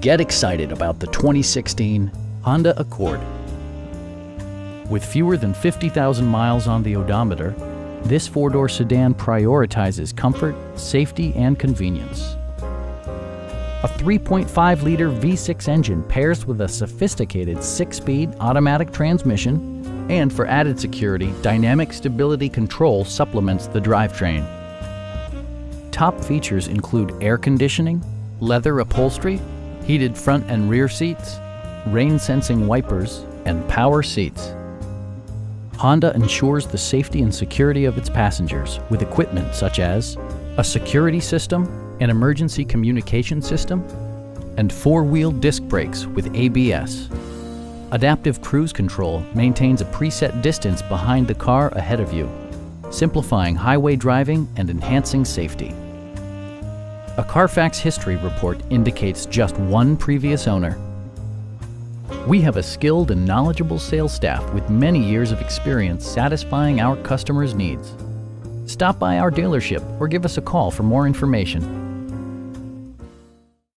Get excited about the 2016 Honda Accord. With fewer than 50,000 miles on the odometer, this four-door sedan prioritizes comfort, safety, and convenience. A 3.5-liter V6 engine pairs with a sophisticated 6-speed automatic transmission, and for added security, dynamic stability control supplements the drivetrain. Top features include air conditioning, leather upholstery, heated front and rear seats, rain-sensing wipers, and power seats. Honda ensures the safety and security of its passengers with equipment such as a security system, an emergency communication system, and four-wheel disc brakes with ABS. Adaptive Cruise Control maintains a preset distance behind the car ahead of you, simplifying highway driving and enhancing safety. A Carfax history report indicates just one previous owner. We have a skilled and knowledgeable sales staff with many years of experience satisfying our customers' needs. Stop by our dealership or give us a call for more information.